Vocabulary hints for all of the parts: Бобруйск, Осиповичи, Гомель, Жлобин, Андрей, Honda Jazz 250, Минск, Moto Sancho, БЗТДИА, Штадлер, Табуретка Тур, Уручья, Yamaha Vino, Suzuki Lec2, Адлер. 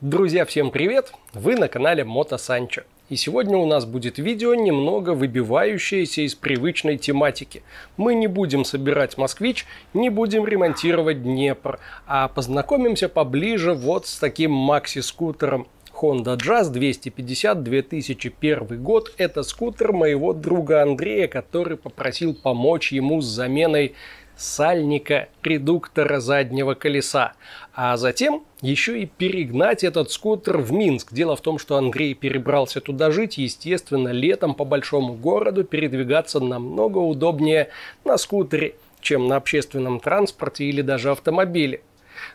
Друзья, всем привет! Вы на канале Moto Sancho. И сегодня у нас будет видео, немного выбивающееся из привычной тематики. Мы не будем собирать москвич, не будем ремонтировать Днепр, а познакомимся поближе вот с таким макси-скутером. Honda Jazz 250, 2001 год. Это скутер моего друга Андрея, который попросил помочь ему с заменой сальника редуктора заднего колеса. А затем еще и перегнать этот скутер в Минск. Дело в том, что Андрей перебрался туда жить. Естественно, летом по большому городу передвигаться намного удобнее на скутере, чем на общественном транспорте или даже автомобиле.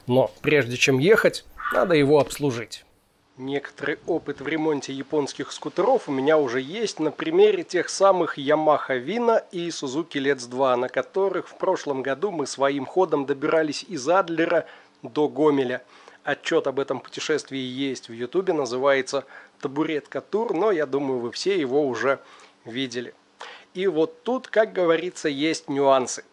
Но прежде чем ехать, надо его обслужить. Некоторый опыт в ремонте японских скутеров у меня уже есть на примере тех самых Yamaha Vino и Suzuki Lec2, на которых в прошлом году мы своим ходом добирались из Адлера до Гомеля. Отчет об этом путешествии есть в ютубе, называется «Табуретка Тур», но я думаю, вы все его уже видели. И вот тут, как говорится, есть нюансы.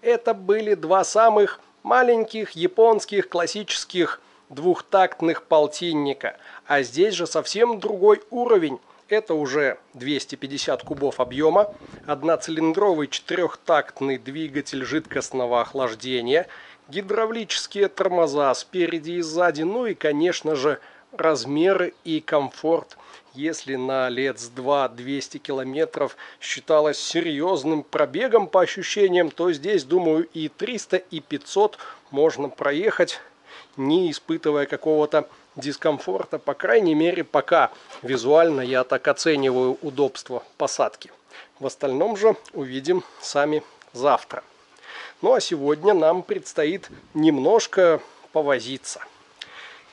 Это были два самых маленьких японских классических двухтактных полтинника, а здесь же совсем другой уровень. Это уже 250 кубов объема, одноцилиндровый четырехтактный двигатель жидкостного охлаждения, гидравлические тормоза спереди и сзади, ну и, конечно же, размеры и комфорт. Если на Lec2 200 километров считалось серьезным пробегом по ощущениям, то здесь, думаю, и 300, и 500 можно проехать, не испытывая какого-то дискомфорта, по крайней мере, пока визуально я так оцениваю удобство посадки. В остальном же увидим сами завтра. Ну а сегодня нам предстоит немножко повозиться.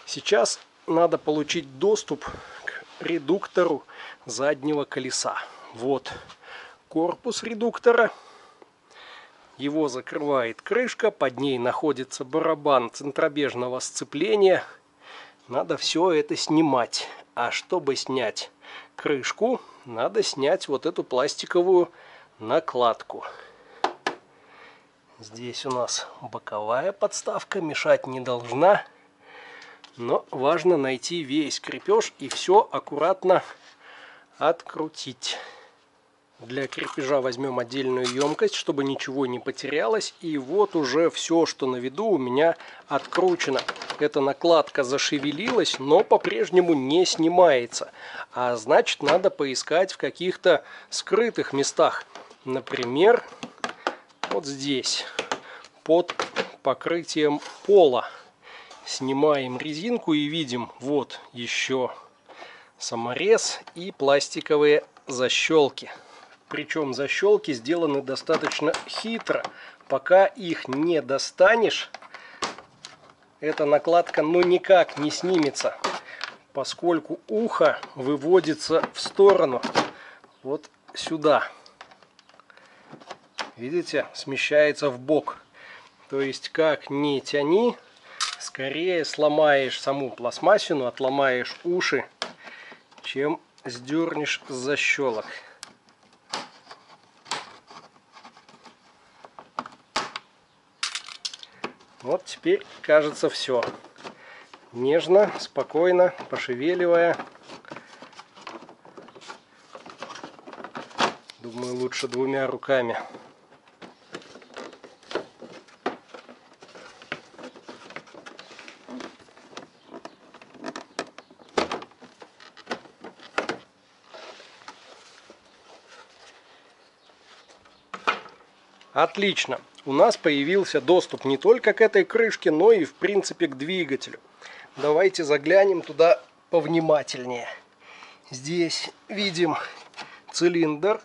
Сейчас надо получить доступ к редуктору заднего колеса. Вот корпус редуктора. Его закрывает крышка, под ней находится барабан центробежного сцепления. Надо все это снимать. А чтобы снять крышку, надо снять вот эту пластиковую накладку. Здесь у нас боковая подставка, мешать не должна. Но важно найти весь крепеж и все аккуратно открутить. Для крепежа возьмем отдельную емкость, чтобы ничего не потерялось. И вот уже все, что на виду, у меня откручено. Эта накладка зашевелилась, но по-прежнему не снимается. А значит, надо поискать в каких-то скрытых местах. Например, вот здесь, под покрытием пола. Снимаем резинку и видим, вот еще саморез и пластиковые защелки. Причем защелки сделаны достаточно хитро. Пока их не достанешь, эта накладка ну никак не снимется, поскольку ухо выводится в сторону, вот сюда. Видите, смещается в бок. То есть как ни тяни, скорее сломаешь саму пластмассину, отломаешь уши, чем сдернешь с защелок. Вот теперь, кажется, все. Нежно, спокойно, пошевеливая. Думаю, лучше двумя руками. Отлично. У нас появился доступ не только к этой крышке, но и, в принципе, к двигателю. Давайте заглянем туда повнимательнее. Здесь видим цилиндр,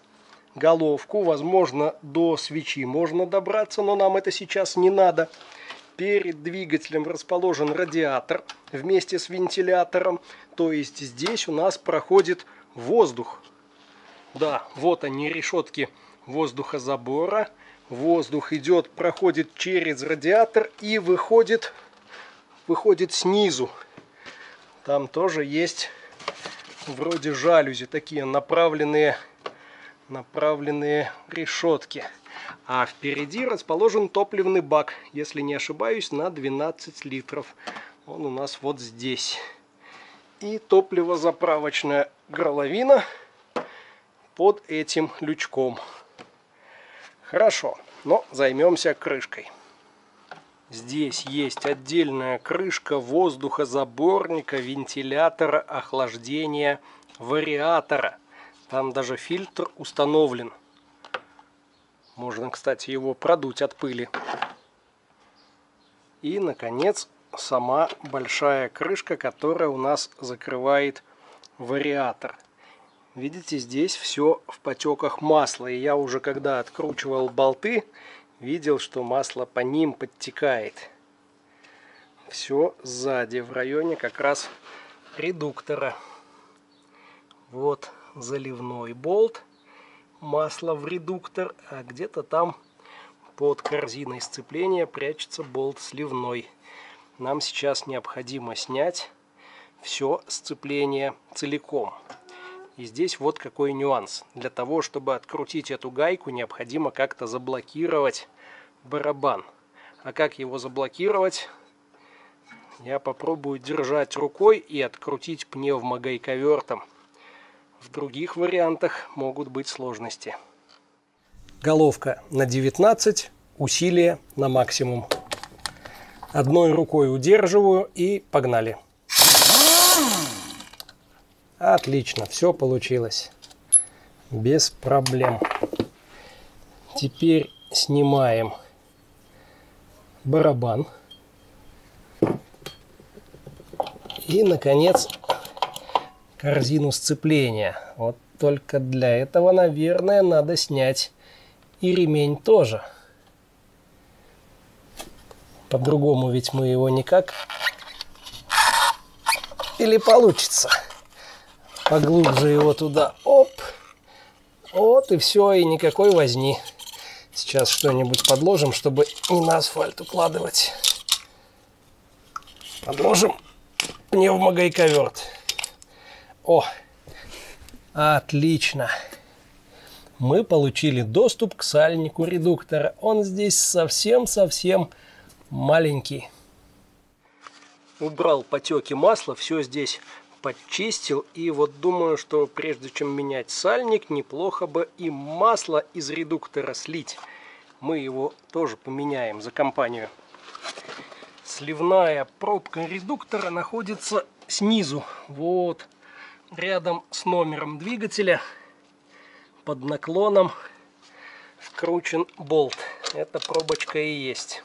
головку. Возможно, до свечи можно добраться, но нам это сейчас не надо. Перед двигателем расположен радиатор вместе с вентилятором. То есть здесь у нас проходит воздух. Да, вот они, решетки воздухозабора. Воздух идет, проходит через радиатор и выходит снизу. Там тоже есть вроде жалюзи, такие направленные решетки. А впереди расположен топливный бак, если не ошибаюсь, на 12 литров. Он у нас вот здесь. и топливозаправочная горловина под этим лючком. Хорошо, но займемся крышкой. Здесь есть отдельная крышка воздухозаборника, вентилятора, охлаждения, вариатора. Там даже фильтр установлен. Можно, кстати, его продуть от пыли. И, наконец, сама большая крышка, которая у нас закрывает вариатор. Видите, здесь все в потеках масла. И я уже, когда откручивал болты, видел, что масло по ним подтекает. Все сзади, в районе как раз редуктора. Вот заливной болт. Масло в редуктор, а где-то там под корзиной сцепления прячется болт сливной. Нам сейчас необходимо снять все сцепление целиком. И здесь вот какой нюанс. Для того, чтобы открутить эту гайку, необходимо как-то заблокировать барабан. А как его заблокировать? Я попробую держать рукой и открутить пневмогайковертом. В других вариантах могут быть сложности. Головка на 19, усилие на максимум. Одной рукой удерживаю и погнали. Отлично, все получилось. Без проблем. Теперь снимаем барабан. И, наконец, корзину сцепления. Вот только для этого, наверное, надо снять и ремень тоже. По-другому ведь мы его никак. Или получится. Поглубже его туда. Оп. Вот и все, и никакой возни. Сейчас что-нибудь подложим, чтобы не на асфальт укладывать. Подложим пневмогайковерт. О, отлично. Мы получили доступ к сальнику редуктора. Он здесь совсем-совсем маленький. Убрал потеки масла, все здесь подчистил. И вот думаю, что прежде чем менять сальник, неплохо бы и масло из редуктора слить. Мы его тоже поменяем за компанию. Сливная пробка редуктора находится снизу. Вот. Рядом с номером двигателя под наклоном вкручен болт. Эта пробочка и есть.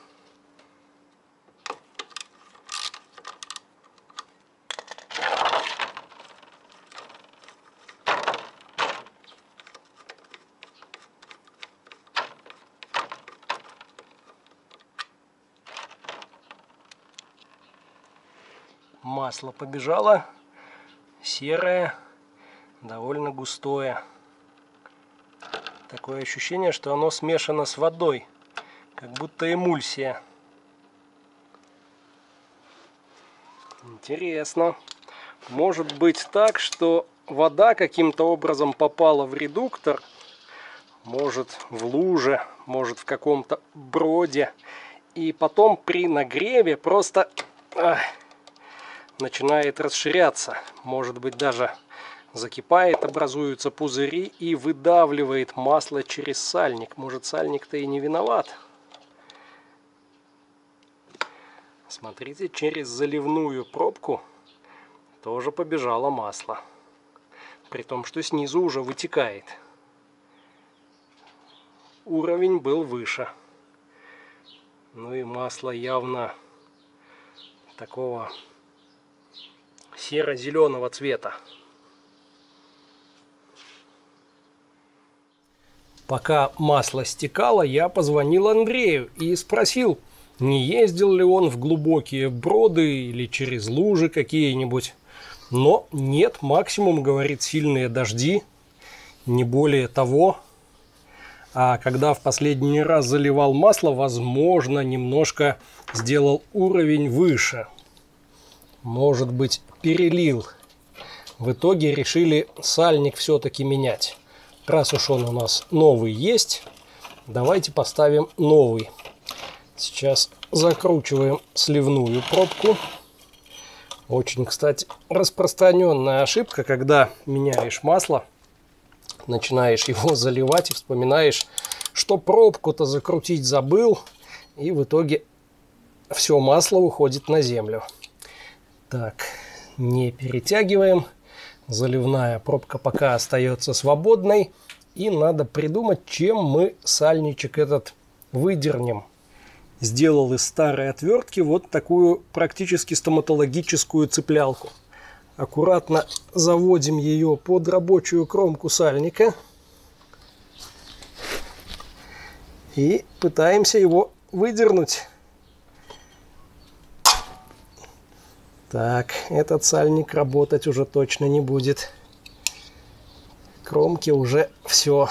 Масло побежало. Серое, довольно густое. Такое ощущение, что оно смешано с водой, как будто эмульсия. Интересно. Может быть так, что вода каким-то образом попала в редуктор, может в луже, может в каком-то броде, и потом при нагреве просто начинает расширяться, может быть даже закипает, образуются пузыри и выдавливает масло через сальник. Может, сальник-то и не виноват. Смотрите, через заливную пробку тоже побежало масло, при том, что снизу уже вытекает. Уровень был выше. Ну и масло явно такого серо-зеленого цвета. Пока масло стекало, я позвонил Андрею и спросил, не ездил ли он в глубокие броды или через лужи какие-нибудь. Но нет, максимум, говорит, сильные дожди, не более того. А когда в последний раз заливал масло, возможно, немножко сделал уровень выше. Может быть, перелил. В итоге решили сальник все-таки менять. Раз уж он у нас новый есть, давайте поставим новый. Сейчас закручиваем сливную пробку. Очень, кстати, распространенная ошибка, когда меняешь масло, начинаешь его заливать и вспоминаешь, что пробку-то закрутить забыл, и в итоге все масло уходит на землю. Так, не перетягиваем. Заливная пробка пока остается свободной. И надо придумать, чем мы сальничек этот выдернем. Сделал из старой отвертки вот такую практически стоматологическую цеплялку. Аккуратно заводим ее под рабочую кромку сальника. И пытаемся его выдернуть. Так, этот сальник работать уже точно не будет. Кромки уже все.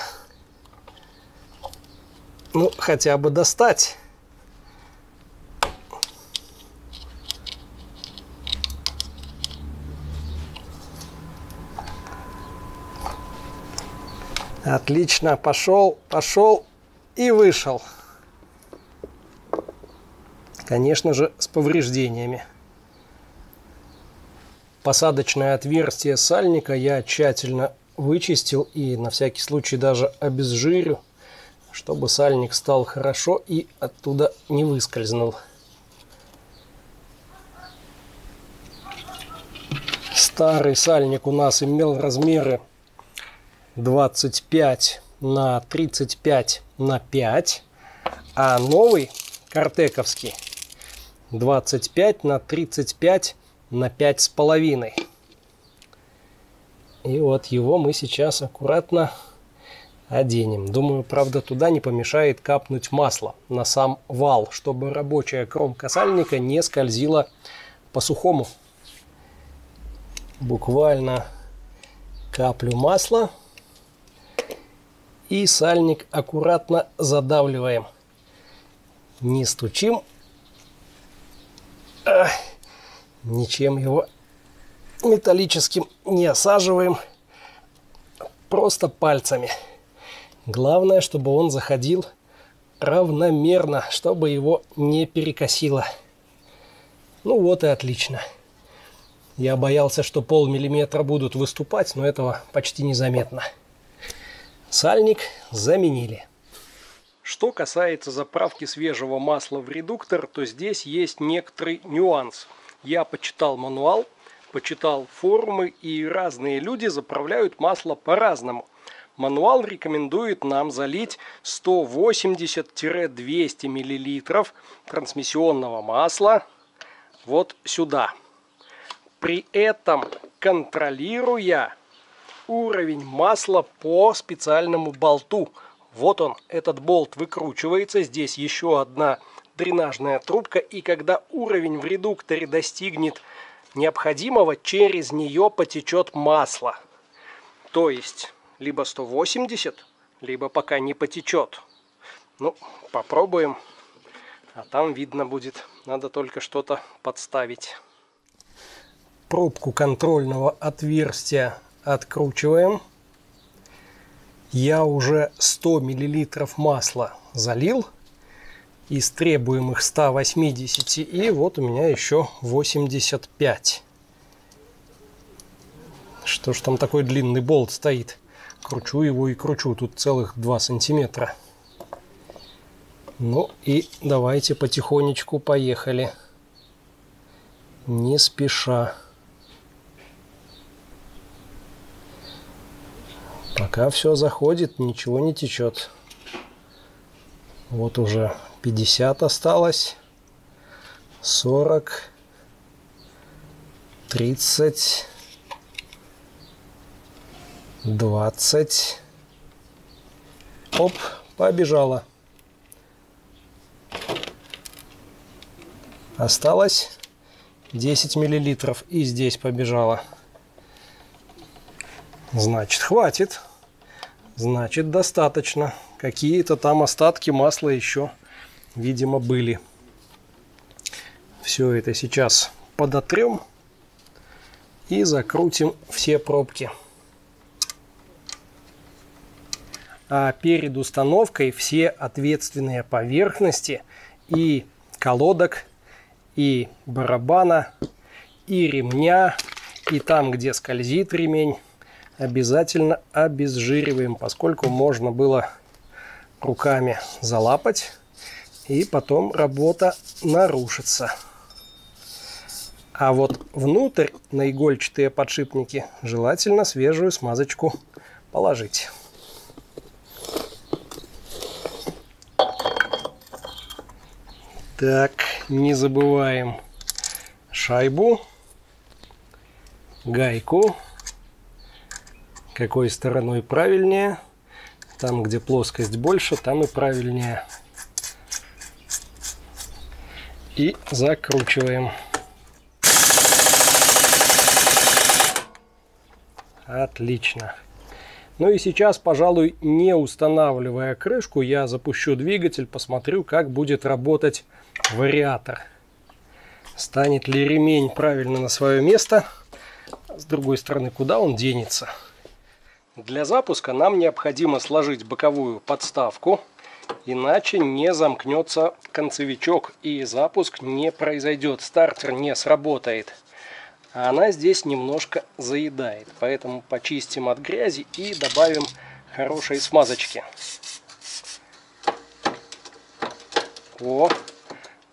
Ну, хотя бы достать. Отлично, пошел, пошел и вышел. Конечно же, с повреждениями. Посадочное отверстие сальника я тщательно вычистил и на всякий случай даже обезжирю, чтобы сальник стал хорошо и оттуда не выскользнул. Старый сальник у нас имел размеры 25 на 35 на 5, а новый картековский 25 на 35 на 5,5. И вот его мы сейчас аккуратно оденем. Думаю, правда, туда не помешает капнуть масло на сам вал, чтобы рабочая кромка сальника не скользила по сухому. Буквально каплю масла и сальник аккуратно задавливаем. Не стучим, ничем его металлическим не осаживаем, просто пальцами. Главное, чтобы он заходил равномерно, чтобы его не перекосило. Ну вот и отлично. Я боялся, что полмиллиметра будут выступать, но этого почти незаметно. Сальник заменили. Что касается заправки свежего масла в редуктор, то здесь есть некоторый нюанс. Я почитал мануал, почитал форумы, и разные люди заправляют масло по-разному. Мануал рекомендует нам залить 180-200 мл трансмиссионного масла вот сюда. При этом контролируя уровень масла по специальному болту. Вот он, этот болт выкручивается, здесь еще одна дренажная трубка, и когда уровень в редукторе достигнет необходимого, через нее потечет масло. То есть, либо 180, либо пока не потечет. Ну, попробуем, а там видно будет, надо только что-то подставить. Пробку контрольного отверстия откручиваем. Я уже 100 мл масла залил из требуемых 180, и вот у меня еще 85. Что ж там такой длинный болт стоит? Кручу его и кручу, тут целых 2 сантиметра. Ну и давайте потихонечку поехали, не спеша. Пока все заходит, ничего не течет. Вот уже 50 осталось, 40, 30, 20. Оп, побежала. Осталось 10 миллилитров, и здесь побежала. Значит, хватит. Значит, достаточно. Какие-то там остатки масла еще, видимо, были. Все это сейчас подотрем и закрутим все пробки. А перед установкой все ответственные поверхности и колодок, и барабана, и ремня, и там, где скользит ремень, обязательно обезжириваем, поскольку можно было руками залапать, и потом работа нарушится. А вот внутрь на игольчатые подшипники желательно свежую смазочку положить. Так, не забываем шайбу, гайку. Какой стороной правильнее. Там, где плоскость больше, там и правильнее. И закручиваем. Отлично. Ну и сейчас, пожалуй, не устанавливая крышку, я запущу двигатель, посмотрю, как будет работать вариатор. Станет ли ремень правильно на свое место? С другой стороны, куда он денется? Для запуска нам необходимо сложить боковую подставку, иначе не замкнется концевичок и запуск не произойдет, стартер не сработает. А она здесь немножко заедает. Поэтому почистим от грязи и добавим хорошей смазочки. О,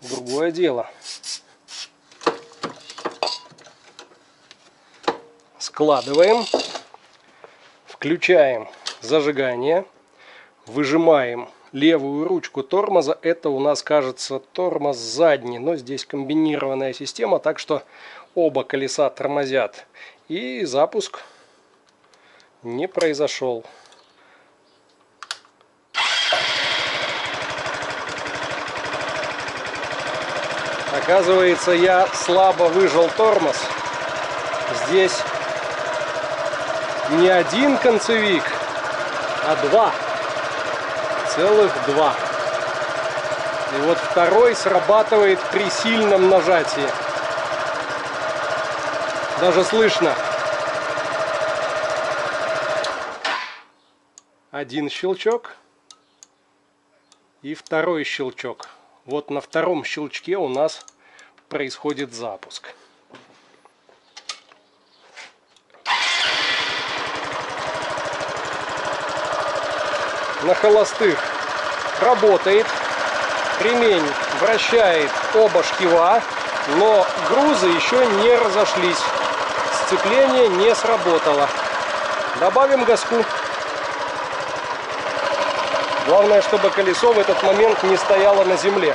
другое дело. Складываем. Включаем зажигание. Выжимаем левую ручку тормоза. Это у нас, кажется, тормоз задний. Но здесь комбинированная система, так что оба колеса тормозят, и запуск не произошел. Оказывается, я слабо выжал тормоз. Здесь не один концевик, а два. Целых два. И вот второй срабатывает при сильном нажатии. Даже слышно. Один щелчок и второй щелчок. Вот на втором щелчке у нас происходит запуск. На холостых работает. Ремень вращает оба шкива, но грузы еще не разошлись. Сцепление не сработало. Добавим газку. Главное, чтобы колесо в этот момент не стояло на земле.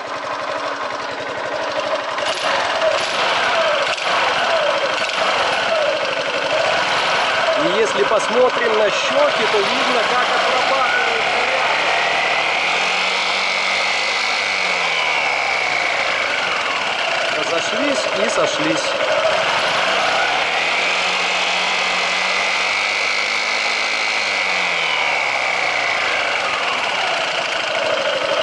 И если посмотрим на щеки, то видно, как отрабатывает вариатор. Разошлись и сошлись.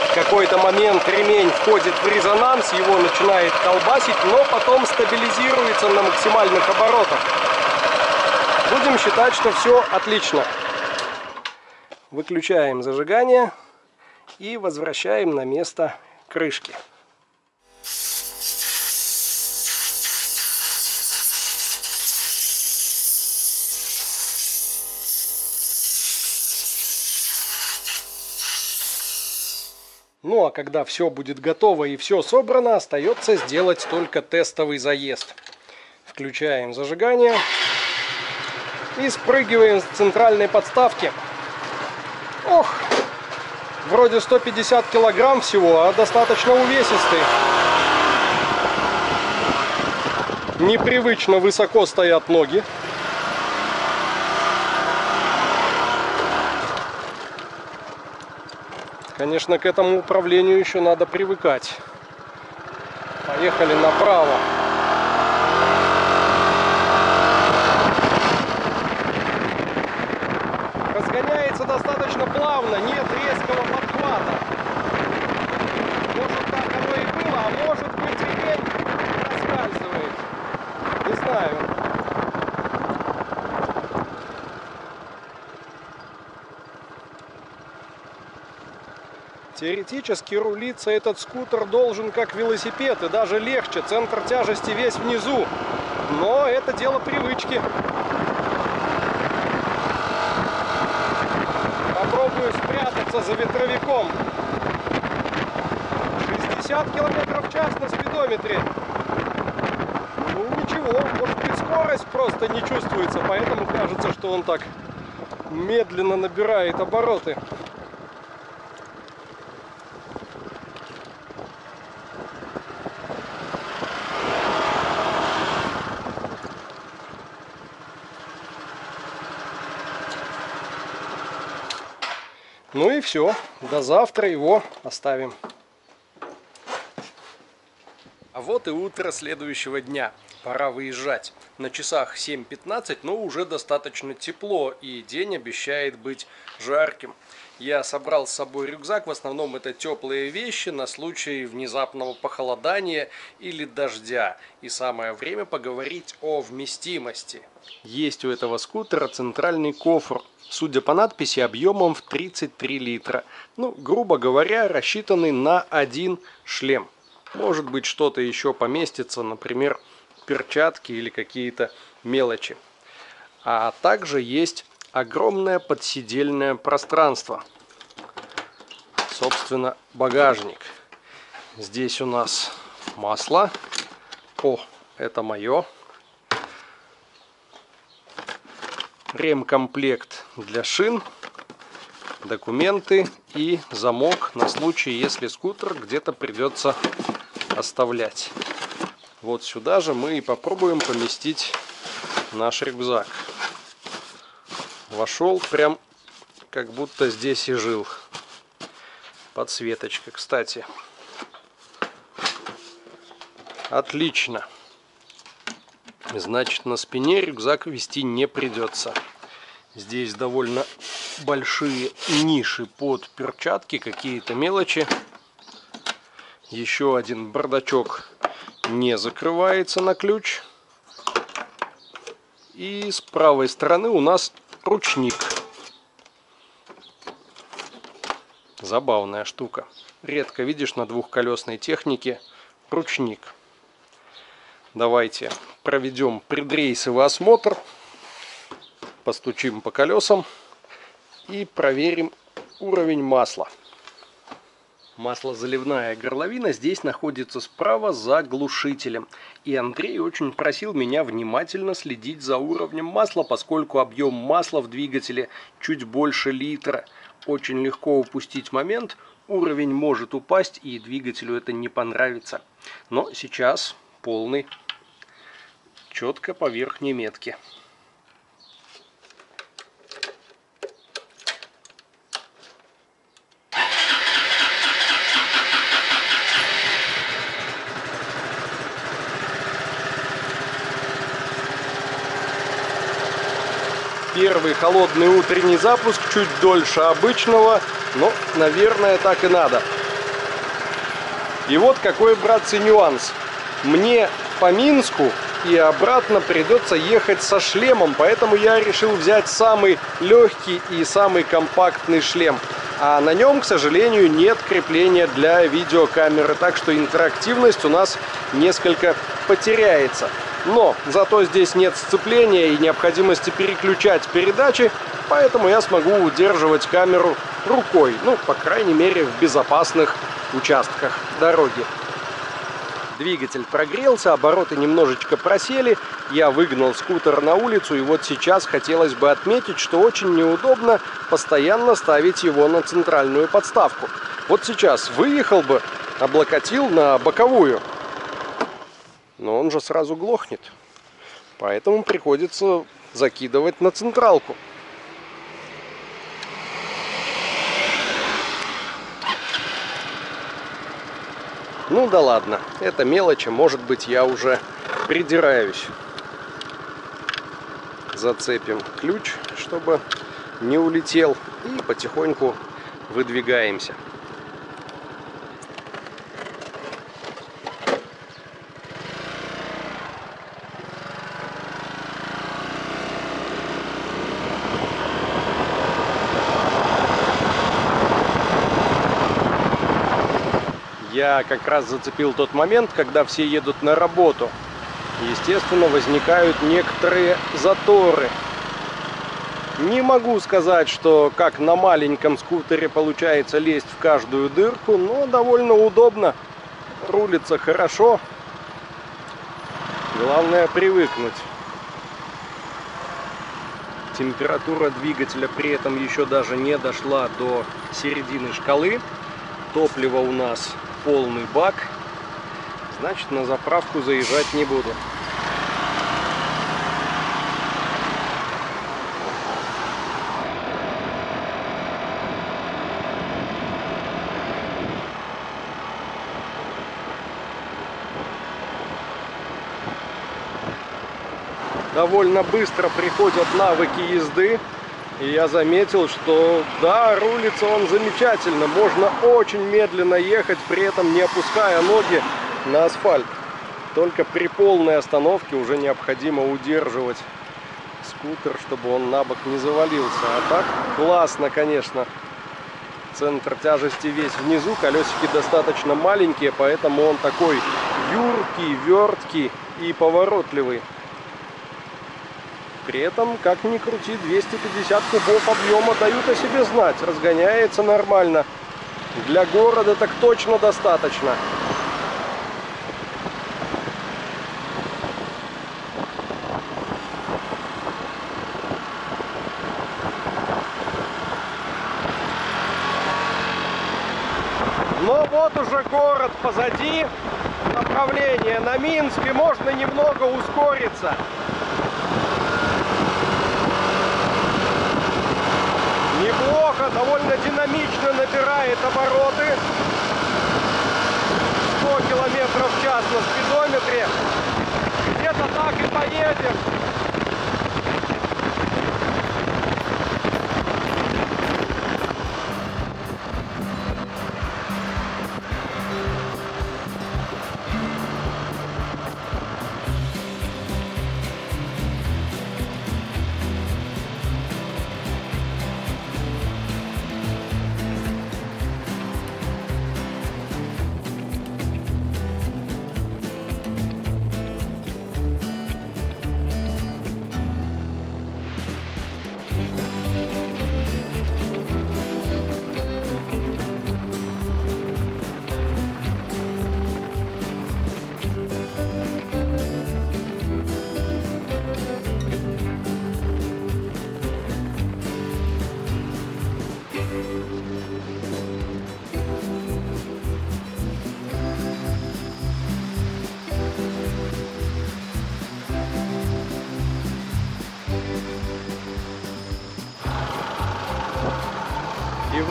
В какой-то момент ремень входит в резонанс, его начинает колбасить, но потом стабилизируется на максимальных оборотах. Будем считать, что все отлично. Выключаем зажигание и возвращаем на место крышки. Ну а когда все будет готово и все собрано, остается сделать только тестовый заезд. Включаем зажигание и спрыгиваем с центральной подставки. Ох, вроде 150 килограмм всего, а достаточно увесистый. Непривычно высоко стоят ноги. Конечно, к этому управлению еще надо привыкать. Поехали направо. Разгоняется достаточно плавно, нет резкого подхвата. Может, так оно и было, а может быть, ремень проскальзывает. Не знаю. Теоретически рулиться этот скутер должен как велосипед и даже легче, центр тяжести весь внизу. но это дело привычки. Попробую спрятаться за ветровиком. 60 км в час на спидометре. Ну ничего, может быть, скорость просто не чувствуется, поэтому кажется, что он так медленно набирает обороты. Ну и все, до завтра его оставим. А вот и утро следующего дня. Пора выезжать. На часах 7:15, но уже достаточно тепло, и день обещает быть жарким. Я собрал с собой рюкзак, в основном это теплые вещи на случай внезапного похолодания или дождя. И самое время поговорить о вместимости. Есть у этого скутера центральный кофр, судя по надписи, объемом в 33 литра. Ну, грубо говоря, рассчитанный на один шлем. Может быть, что-то еще поместится, например, перчатки или какие-то мелочи. А также есть огромное подседельное пространство. Собственно, багажник. Здесь у нас масло. О, это мое. Ремкомплект для шин. Документы и замок на случай, если скутер где-то придется оставлять. Вот сюда же мы и попробуем поместить наш рюкзак. Вошел прям как будто здесь и жил. Подсветочка, кстати. Отлично. Значит, на спине рюкзак вести не придется. Здесь довольно большие ниши под перчатки, какие-то мелочи. Еще один бардачок не закрывается на ключ. И с правой стороны у нас ручник. Забавная штука. Редко видишь на двухколесной технике ручник. Давайте проведем предрейсовый осмотр. Постучим по колесам и проверим уровень масла. Маслозаливная горловина здесь находится справа за глушителем. И Андрей очень просил меня внимательно следить за уровнем масла, поскольку объем масла в двигателе чуть больше литра. Очень легко упустить момент, уровень может упасть, и двигателю это не понравится. Но сейчас полный, четко по верхней метке. Первый холодный утренний запуск, чуть дольше обычного, но, наверное, так и надо. И вот какой, братцы, нюанс. Мне по Минску и обратно придется ехать со шлемом, поэтому я решил взять самый легкий и самый компактный шлем. А на нем, к сожалению, нет крепления для видеокамеры, так что интерактивность у нас несколько потеряется. Но зато здесь нет сцепления и необходимости переключать передачи, поэтому я смогу удерживать камеру рукой, ну, по крайней мере, в безопасных участках дороги. Двигатель прогрелся, обороты немножечко просели, я выгнал скутер на улицу, и вот сейчас хотелось бы отметить, что очень неудобно постоянно ставить его на центральную подставку. Вот сейчас выехал бы, облокотил на боковую. Но он же сразу глохнет, поэтому приходится закидывать на централку. Ну да ладно, это мелочи, может быть, я уже придираюсь. Зацепим ключ, чтобы не улетел, и потихоньку выдвигаемся. Я как раз зацепил тот момент, когда все едут на работу. естественно, возникают некоторые заторы. Не могу сказать, что как на маленьком скутере получается лезть в каждую дырку, но довольно удобно, рулится хорошо. Главное привыкнуть. Температура двигателя при этом еще даже не дошла до середины шкалы. Топливо у нас полный бак, значит, на заправку заезжать не буду. Довольно быстро приходят навыки езды. И я заметил, что да, рулится он замечательно. Можно очень медленно ехать, при этом не опуская ноги на асфальт. Только при полной остановке уже необходимо удерживать скутер, чтобы он на бок не завалился. А так классно, конечно. Центр тяжести весь внизу. Колесики достаточно маленькие, поэтому он такой юркий, верткий и поворотливый. При этом, как ни крути, 250 кубов объема дают о себе знать. Разгоняется нормально. Для города так точно достаточно. Но вот уже город позади. Направление на Минск, и можно немного ускориться. Неплохо, довольно динамично набирает обороты. 100 км в час на спидометре. Где-то так и поедем.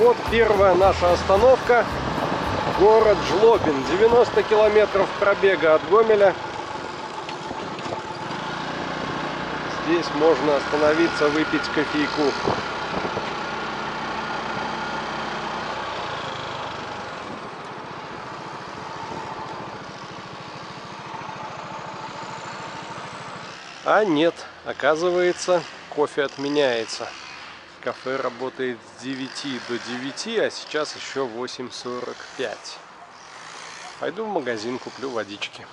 Вот первая наша остановка. Город Жлобин. 90 километров пробега от Гомеля. Здесь можно остановиться, выпить кофейку. А нет, оказывается, кофе отменяется. Кафе работает с 9 до 9, а сейчас еще 8:45. Пойду в магазин, куплю водички.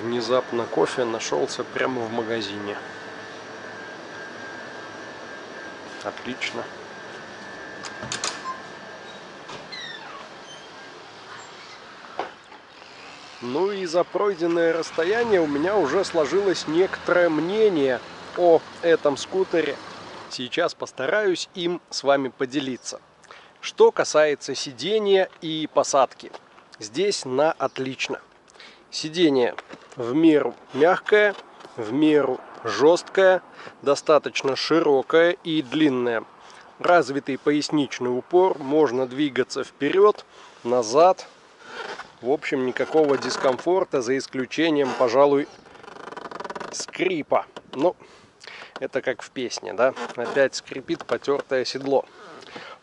Внезапно кофе нашелся прямо в магазине. Отлично. Ну и за пройденное расстояние у меня уже сложилось некоторое мнение о этом скутере. Сейчас постараюсь им с вами поделиться. Что касается сидения и посадки, здесь на отлично. Сидение в меру мягкое, в меру жесткое, достаточно широкое и длинное. Развитый поясничный упор, можно двигаться вперед, назад. В общем, никакого дискомфорта, за исключением, пожалуй, скрипа. Ну, это как в песне, да? Опять скрипит потертое седло.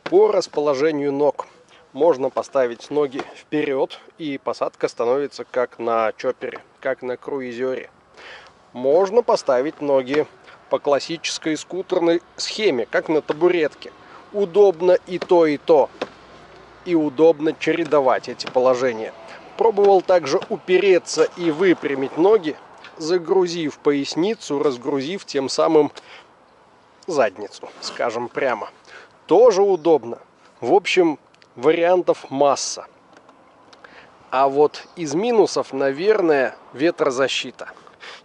По расположению ног можно поставить ноги вперед, и посадка становится как на чоппере, как на круизере. Можно поставить ноги по классической скутерной схеме, как на табуретке. Удобно и то, и то. И удобно чередовать эти положения. Пробовал также упереться и выпрямить ноги. загрузив поясницу, разгрузив тем самым задницу, скажем прямо. Тоже удобно. В общем, вариантов масса. А вот из минусов, наверное, ветрозащита.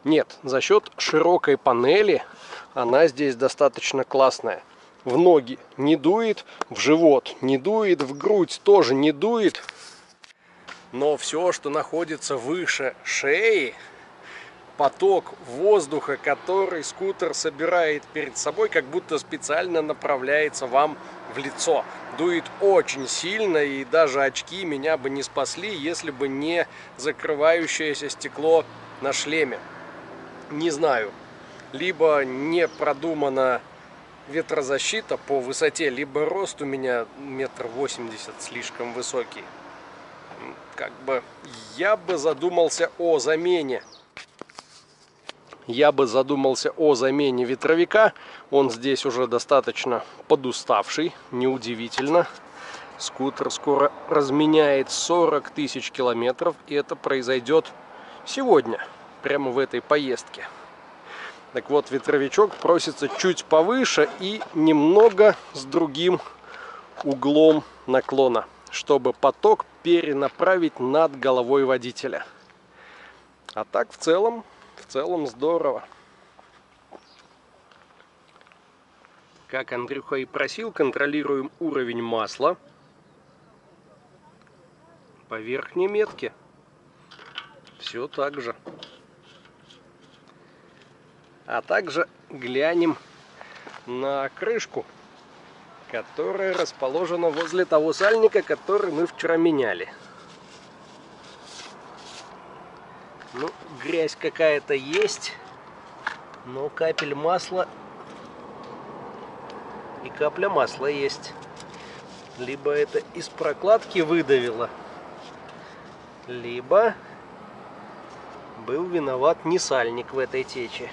Нет, за счет широкой панели она здесь достаточно классная. В ноги не дует, в живот не дует, в грудь тоже не дует. Но все, что находится выше шеи, поток воздуха, который скутер собирает перед собой, как будто специально направляется вам в лицо. Дует очень сильно, и даже очки меня бы не спасли, если бы не закрывающееся стекло на шлеме. Не знаю, либо не продумана ветрозащита по высоте, либо рост у меня 1,80 м слишком высокий. Как бы я бы задумался о замене. Я бы задумался о замене ветровика. Он здесь уже достаточно подуставший, неудивительно. Скутер скоро разменяет 40 тысяч километров, и это произойдет сегодня, прямо в этой поездке. Так вот, ветровичок просится чуть повыше и немного с другим углом наклона, чтобы поток перенаправить над головой водителя. А так в целом здорово. Как Андрюха и просил, контролируем уровень масла по верхней метке. Все так же. А также глянем на крышку, которая расположена возле того сальника, который мы вчера меняли. Ну, грязь какая-то есть, но капель масла и капля масла есть. Либо это из прокладки выдавило, либо был виноват не сальник в этой тече.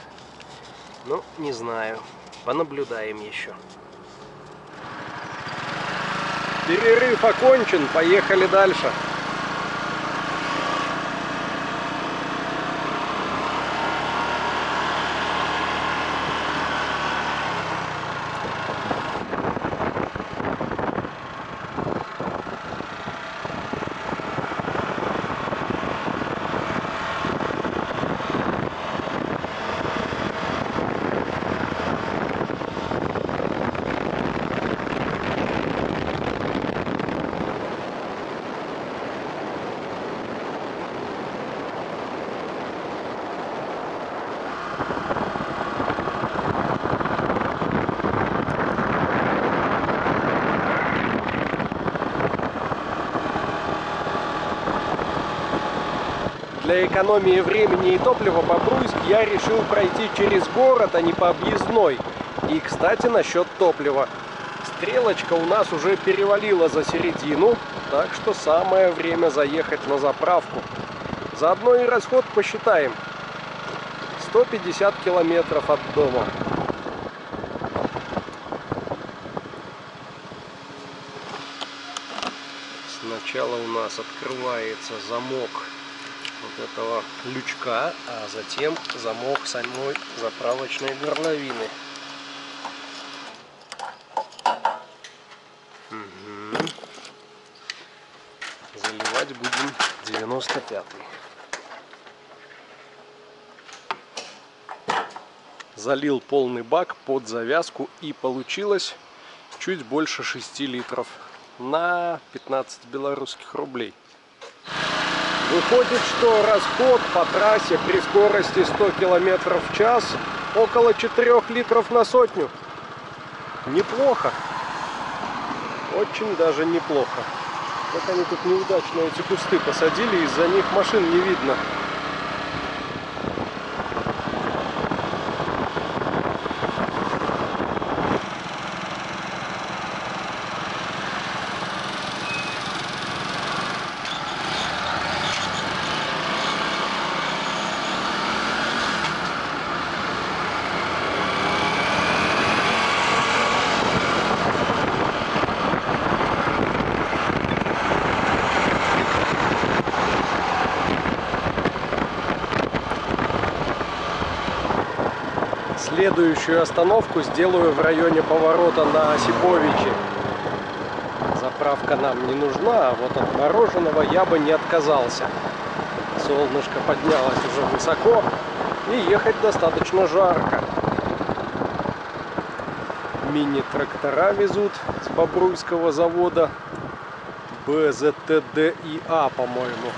Ну, не знаю, понаблюдаем еще. Перерыв окончен, поехали дальше. Для экономии времени и топлива Бобруйск я решил пройти через город, а не по объездной. И, кстати, насчет топлива. Стрелочка у нас уже перевалила за середину, так что самое время заехать на заправку. Заодно и расход посчитаем. 150 километров от дома. Сначала у нас открывается замок вот этого лючка, а затем замок самой заправочной горловины. Угу. Заливать будем 95-й. Залил полный бак под завязку, и получилось чуть больше 6 литров на 15 белорусских рублей. Выходит, что расход по трассе при скорости 100 км в час около 4 литров на сотню. Неплохо. Очень даже неплохо. Как они тут неудачно эти кусты посадили, из-за них машин не видно. следующую остановку сделаю в районе поворота на Осиповичи. Заправка нам не нужна, а вот от мороженого я бы не отказался. Солнышко поднялось уже высоко, и ехать достаточно жарко. Мини-трактора везут с бобруйского завода БЗТДИА, по-моему.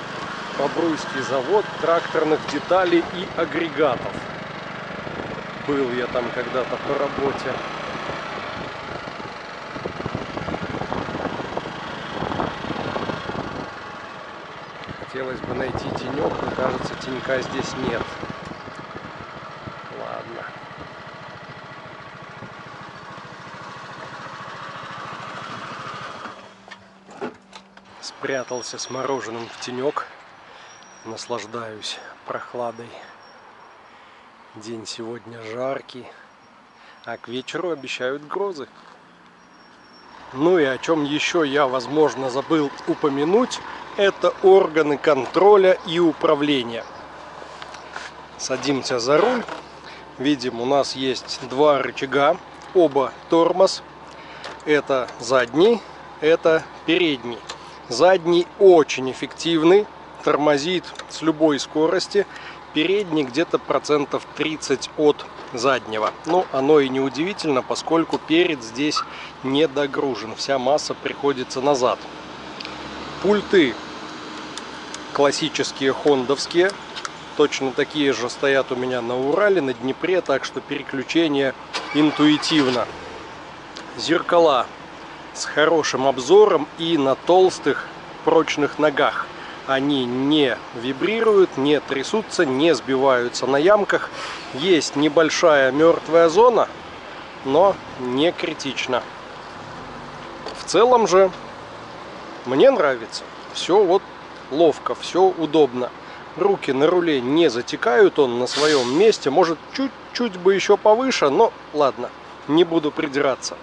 Бобруйский завод тракторных деталей и агрегатов. Был я там когда-то по работе. Хотелось бы найти тенек, но кажется, тенька здесь нет. Ладно. Спрятался с мороженым в тенек. Наслаждаюсь прохладой. День сегодня жаркий, а к вечеру обещают грозы. Ну и о чем еще я, возможно, забыл упомянуть, это органы контроля и управления. Садимся за руль. Видим, у нас есть два рычага, оба тормоз. Это задний, это передний. Задний очень эффективный. Тормозит с любой скорости, передний где-то процентов 30 от заднего. Но оно и не удивительно, поскольку перед здесь не догружен, вся масса приходится назад. Пульты классические хондовские, точно такие же стоят у меня на Урале, на Днепре, так что переключение интуитивно. Зеркала с хорошим обзором и на толстых прочных ногах. Они не вибрируют, не трясутся, не сбиваются на ямках. Есть небольшая мертвая зона, но не критично. В целом же мне нравится. Все вот ловко, все удобно. Руки на руле не затекают, он на своем месте. Может, чуть-чуть бы еще повыше, но ладно, не буду придираться.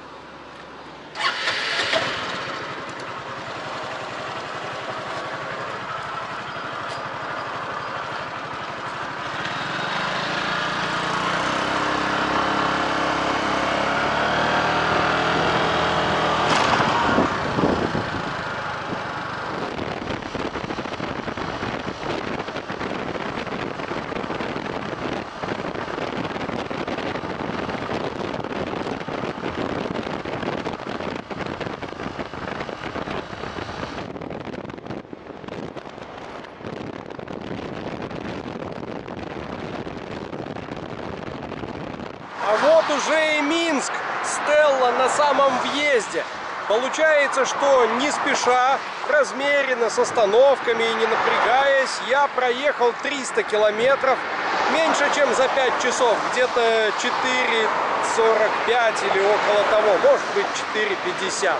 Уже и Минск, Стелла на самом въезде. Получается, что не спеша, размеренно, с остановками и не напрягаясь, я проехал 300 километров меньше, чем за 5 часов, где-то 4:45 или около того, может быть 4:50.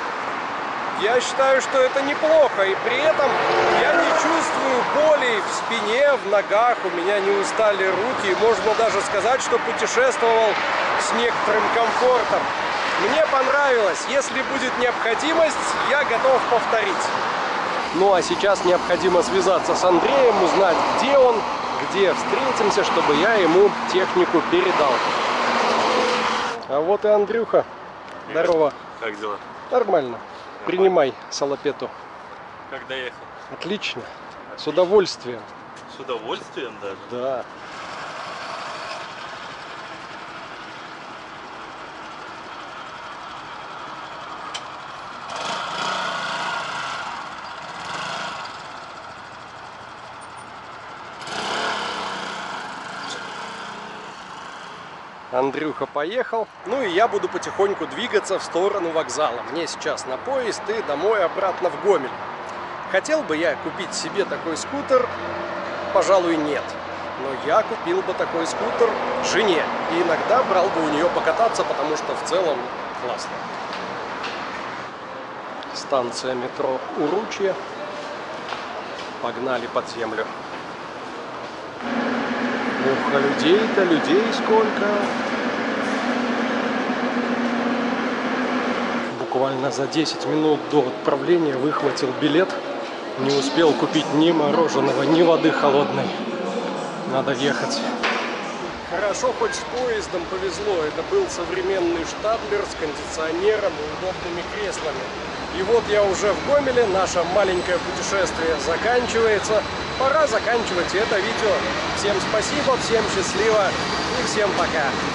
Я считаю, что это неплохо, и при этом я не чувствую боли в спине, в ногах, у меня не устали руки, и можно даже сказать, что путешествовал с некоторым комфортом. Мне понравилось, если будет необходимость, я готов повторить. Ну а сейчас необходимо связаться с Андреем, узнать, где он, где встретимся, чтобы я ему технику передал. А вот и Андрюха. Привет. Здорово. Как дела? Нормально. Принимай салапету. Как доехал? Отлично. С удовольствием. С удовольствием даже? Да. Андрюха поехал, ну и я буду потихоньку двигаться в сторону вокзала. Мне сейчас на поезд и домой обратно в Гомель. Хотел бы я купить себе такой скутер? Пожалуй, нет. Но я купил бы такой скутер жене и иногда брал бы у нее покататься, потому что в целом классно. Станция метро Уручья. Погнали под землю. Ух, а людей-то, людей сколько! Буквально за 10 минут до отправления выхватил билет. Не успел купить ни мороженого, ни воды холодной. Надо ехать. Хорошо, хоть с поездом повезло. Это был современный штадлер с кондиционером и удобными креслами. И вот я уже в Гомеле, наше маленькое путешествие заканчивается. Пора заканчивать это видео. Всем спасибо, всем счастливо и всем пока.